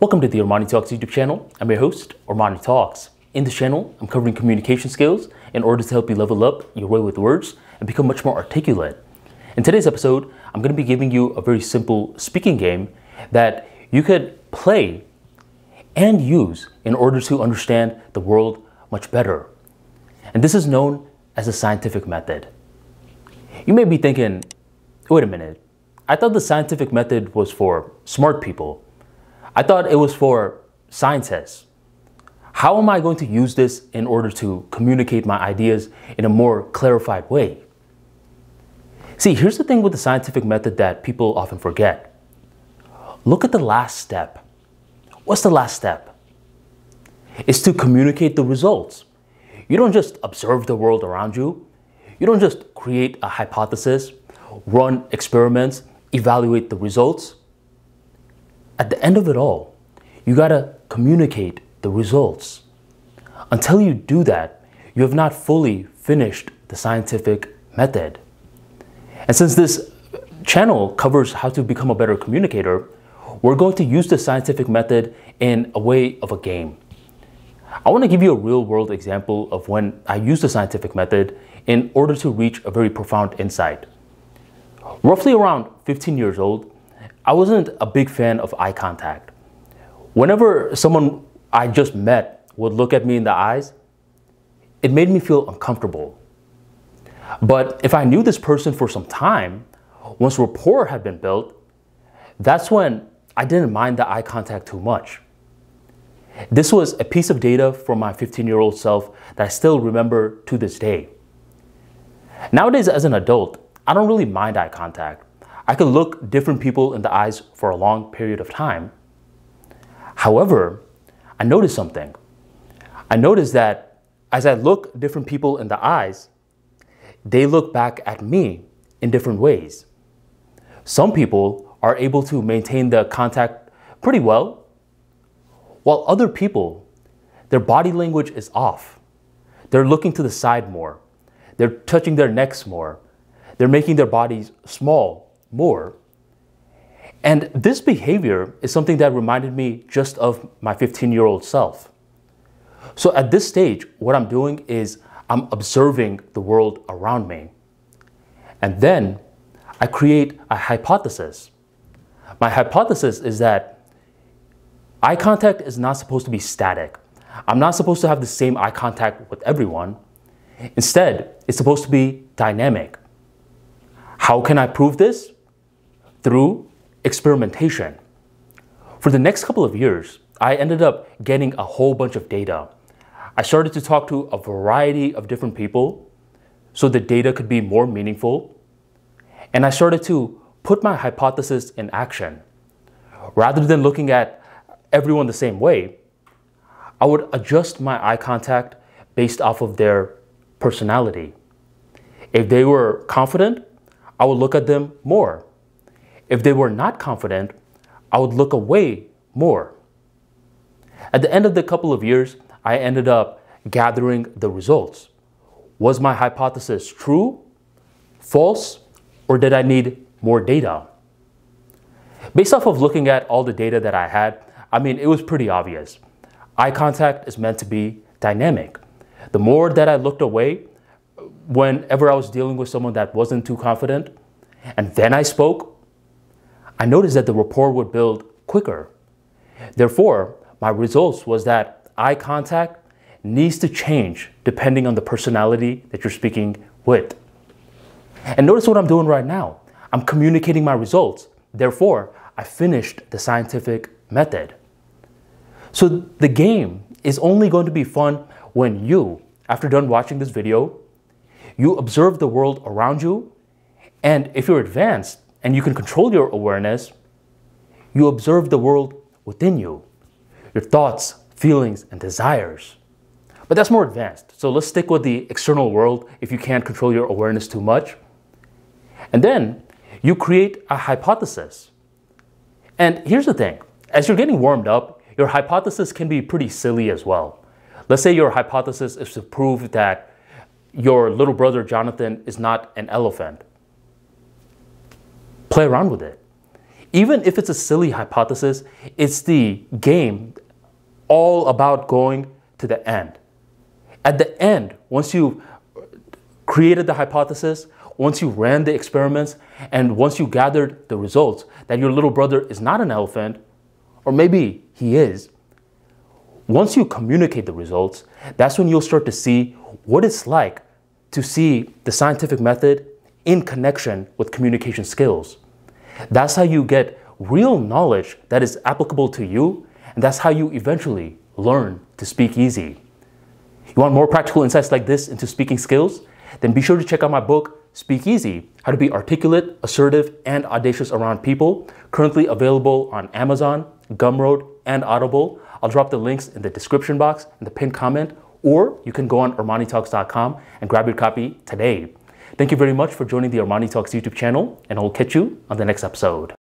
Welcome to the Armani Talks YouTube channel. I'm your host, Armani Talks. In this channel, I'm covering communication skills in order to help you level up your way with words and become much more articulate. In today's episode, I'm going to be giving you a very simple speaking game that you could play and use in order to understand the world much better. And this is known as a scientific method. You may be thinking, wait a minute, I thought the scientific method was for smart people. I thought it was for scientists. How am I going to use this in order to communicate my ideas in a more clarified way? See, here's the thing with the scientific method that people often forget. Look at the last step. What's the last step? It's to communicate the results. You don't just observe the world around you. You don't just create a hypothesis, run experiments, evaluate the results. At the end of it all, you gotta communicate the results. Until you do that, you have not fully finished the scientific method. And since this channel covers how to become a better communicator, we're going to use the scientific method in a way of a game. I wanna give you a real-world example of when I use the scientific method in order to reach a very profound insight. Roughly around 15 years old, I wasn't a big fan of eye contact. Whenever someone I just met would look at me in the eyes, it made me feel uncomfortable. But if I knew this person for some time, once rapport had been built, that's when I didn't mind the eye contact too much. This was a piece of data from my 15-year-old self that I still remember to this day. Nowadays, as an adult, I don't really mind eye contact. I could look different people in the eyes for a long period of time. However, I noticed something. I noticed that as I look different people in the eyes, they look back at me in different ways. Some people are able to maintain the contact pretty well, while other people, their body language is off. They're looking to the side more. They're touching their necks more. They're making their bodies small more. And this behavior is something that reminded me just of my 15-year-old self. So at this stage, what I'm doing is I'm observing the world around me. And then I create a hypothesis. My hypothesis is that eye contact is not supposed to be static. I'm not supposed to have the same eye contact with everyone. Instead, it's supposed to be dynamic. How can I prove this? Through experimentation. For the next couple of years, I ended up getting a whole bunch of data. I started to talk to a variety of different people so the data could be more meaningful. And I started to put my hypothesis in action. Rather than looking at everyone the same way, I would adjust my eye contact based off of their personality. If they were confident, I would look at them more. If they were not confident, I would look away more. At the end of the couple of years, I ended up gathering the results. Was my hypothesis true, false, or did I need more data? Based off of looking at all the data that I had, it was pretty obvious. Eye contact is meant to be dynamic. The more that I looked away, whenever I was dealing with someone that wasn't too confident, and then I spoke, I noticed that the rapport would build quicker. Therefore, my results was that eye contact needs to change depending on the personality that you're speaking with. And notice what I'm doing right now. I'm communicating my results. Therefore, I finished the scientific method. So the game is only going to be fun when you, after done watching this video, you observe the world around you, and if you're advanced and you can control your awareness, you observe the world within you, your thoughts, feelings, and desires. But that's more advanced, so let's stick with the external world if you can't control your awareness too much. And then you create a hypothesis. And here's the thing, as you're getting warmed up, your hypothesis can be pretty silly as well. Let's say your hypothesis is to prove that your little brother Jonathan is not an elephant. Play around with it. even if it's a silly hypothesis, it's the game all about going to the end. At the end, once you created the hypothesis, once you ran the experiments, and once you gathered the results that your little brother is not an elephant, or maybe he is, once you communicate the results, that's when you'll start to see what it's like to see the scientific method in connection with communication skills. That's how you get real knowledge that is applicable to you, and that's how you eventually learn to speak easy. You want more practical insights like this into speaking skills? Then be sure to check out my book, Speak Easy: How to Be Articulate, Assertive, and Audacious Around People, currently available on Amazon, Gumroad, and Audible. I'll drop the links in the description box and the pinned comment, or you can go on ArmaniTalks.com and grab your copy today. Thank you very much for joining the Armani Talks YouTube channel, and I'll catch you on the next episode.